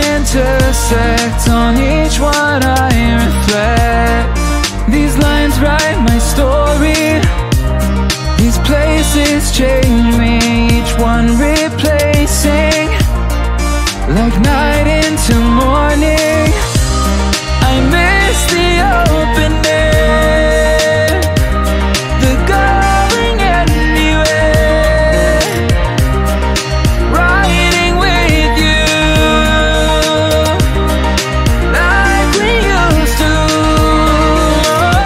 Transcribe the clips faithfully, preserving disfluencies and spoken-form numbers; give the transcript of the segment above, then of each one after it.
intersect, on each one I reflect. These lines write my story, these places change me, each one replacing, like night into morning. I miss the open air, the going anywhere, riding with you like we used to. Hi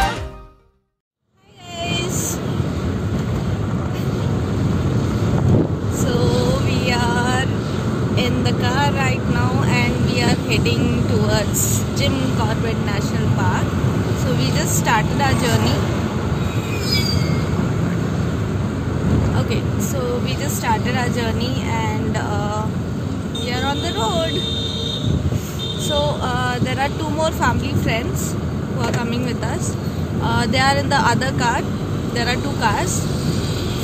guys, so we are in the car right now and we are heading towards Jim Corbett National Park. So we just started our journey. Okay, so we just started our journey and uh, we are on the road. So uh, there are two more family friends who are coming with us. Uh, they are in the other car. There are two cars.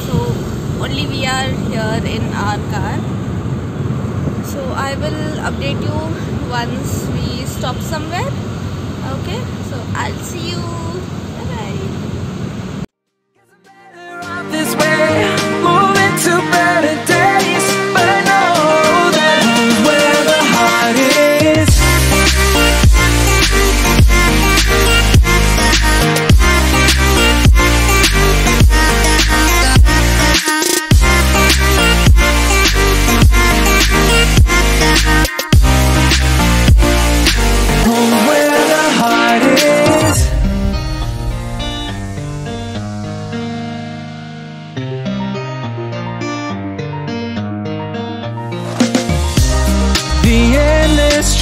So only we are here in our car. So I will update you once we stop somewhere. Okay, so I'll see you. Bye bye.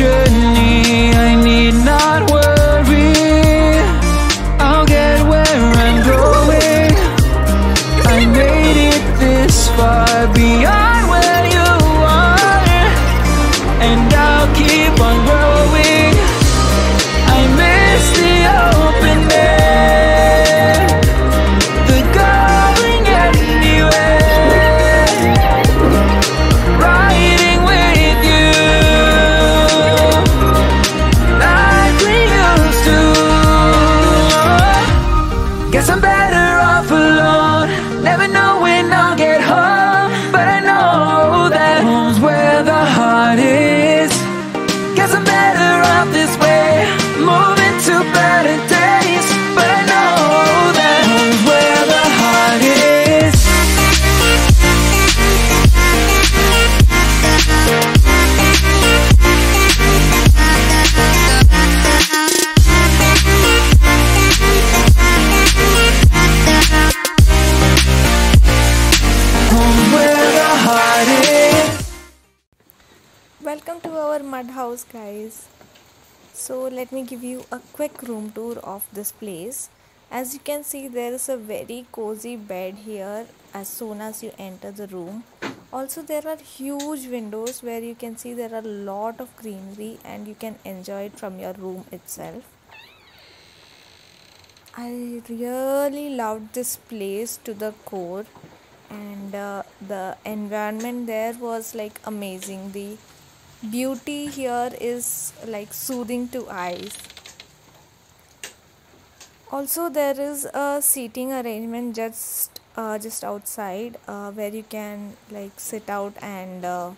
Journey, I need not worry, I'll get where I'm going. I made it this far, beyond where you are, and I'll keep on growing. I miss the open air, the going anywhere, riding with you house, guys. So let me give you a quick room tour of this place. As you can see, there is a very cozy bed here as soon as you enter the room. Also, there are huge windows where you can see there are a lot of greenery and you can enjoy it from your room itself. I really loved this place to the core, and uh, the environment there was like amazing. The beauty here is like soothing to eyes. Also, there is a seating arrangement just uh, just outside uh, where you can like sit out and uh,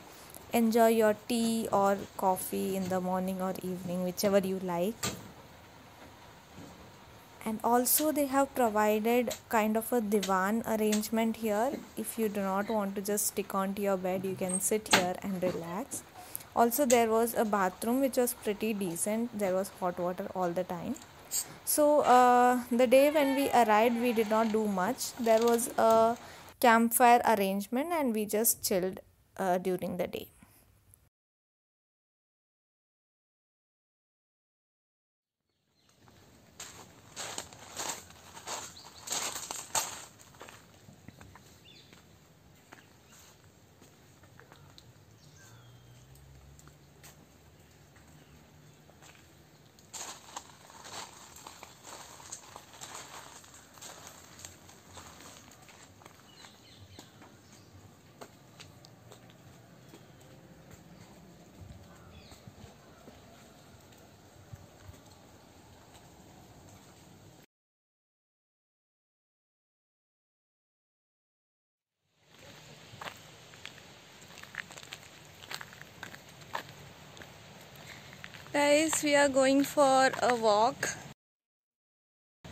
enjoy your tea or coffee in the morning or evening, whichever you like. And also they have provided kind of a divan arrangement here. If you do not want to just stick onto your bed, you can sit here and relax. Also, there was a bathroom which was pretty decent. There was hot water all the time. So uh, the day when we arrived, we did not do much. There was a campfire arrangement and we just chilled uh, during the day. Guys, we are going for a walk. तो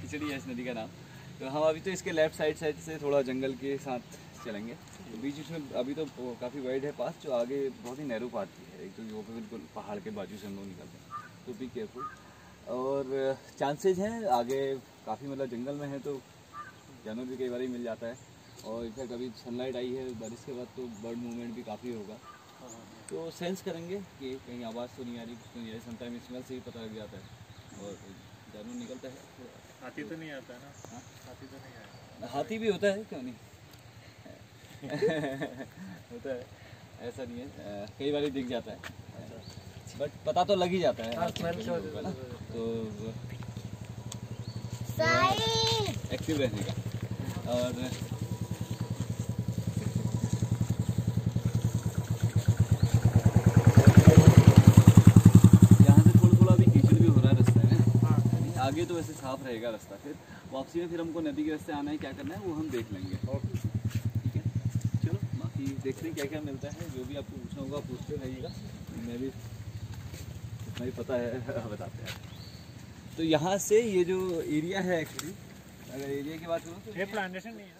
खिचड़ी है इस नदी का नाम। तो हम अभी तो इसके लेफ्ट साइड साइड से थोड़ा जंगल के साथ चलेंगे। तो बीच बीच में अभी तो काफ़ी वाइड है पास, जो आगे बहुत ही नैरो पाथ है। एक तो वो पे बिल्कुल पहाड़ के बाजू से हम लोग निकलते हैं, तो बी केयरफुल। और चांसेज हैं आगे काफ़ी, मतलब जंगल में है तो जानवर भी कई बार ही मिल जाता है। और इनफैक्ट अभी सनलाइट आई है, बारिश के बाद तो बर्ड मूवमेंट भी काफ़ी होगा। तो सेंस करेंगे कि कहीं आवाज़ तो नहीं आ रही, कुछ नहीं आ रही। समटाइम स्मेल से ही पता लग जाता है और जानवर निकलता है। हाथी तो नहीं आता है ना? हाँ, हाथी तो नहीं आता। हाथी भी होता है, क्यों नहीं होता है, ऐसा नहीं है, कई बार ही दिख जाता है, बट पता तो लग ही जाता है। तो एक्टिव रहने का। और यहाँ से थोड़ा थोड़ा अभी कीचड़ भी हो रहा है रास्ते में। आगे तो वैसे साफ रहेगा रास्ता। फिर वापसी में फिर हमको नदी के रास्ते आना है, क्या करना है वो हम देख लेंगे। ठीक है, चलो बाकी देखते हैं क्या क्या मिलता है। जो भी आपको पूछना होगा पूछते रहिएगा, मैं भी नहीं पता है बताते हैं। तो यहाँ से ये जो एरिया है एक्चुअली, अगर एरिया की बात करूँ तो ये प्लांटेशन नहीं है।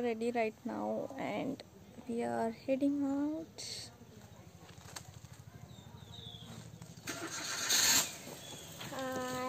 are ready right now and we are heading out. Hi.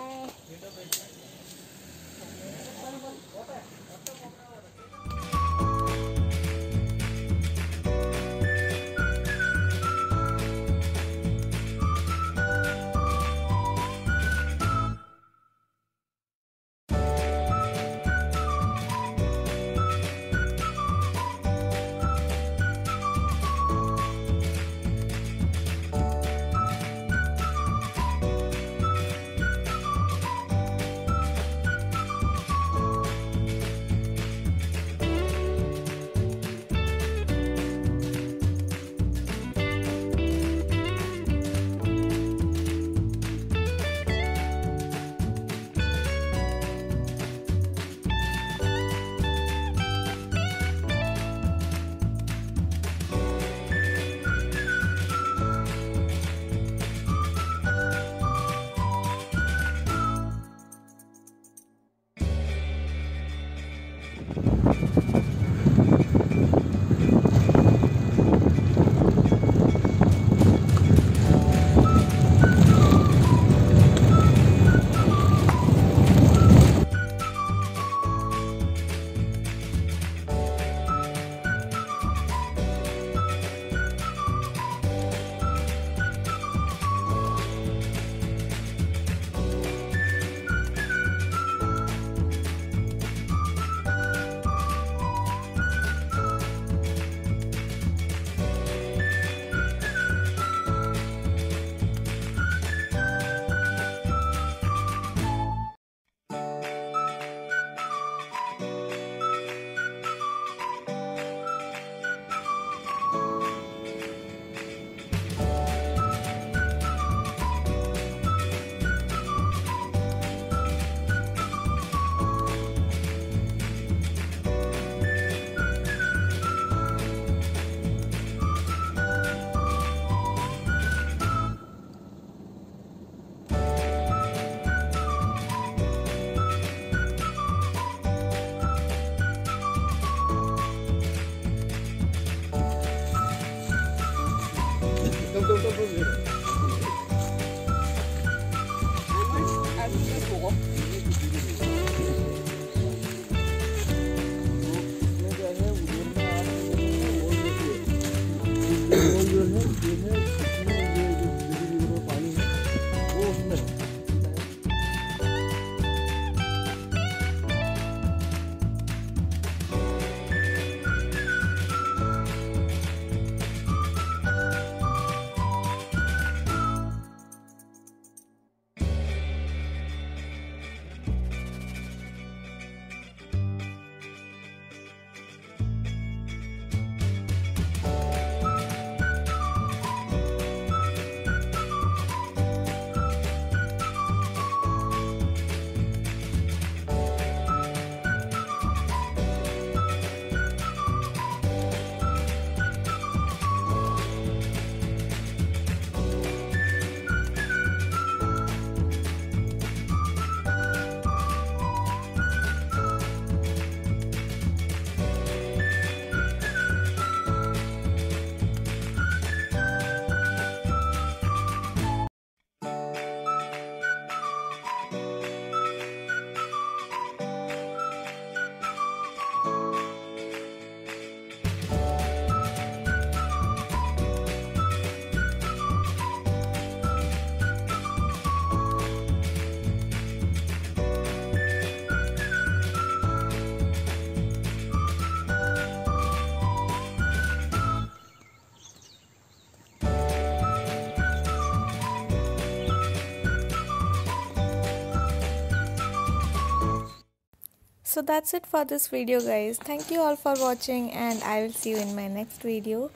So that's it for this video, guys. Thank you all for watching and I will see you in my next video.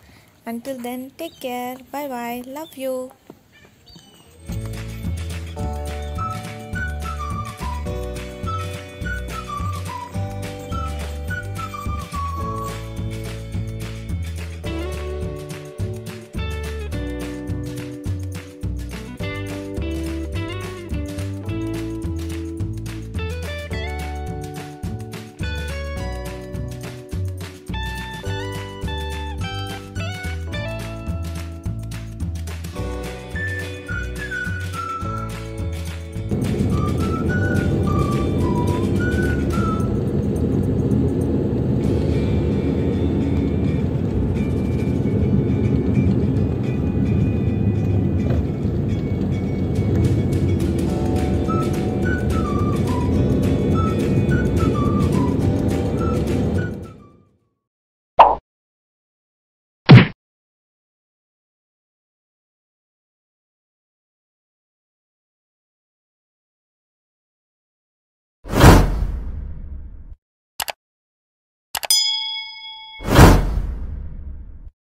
Until then, take care. Bye bye. Love you.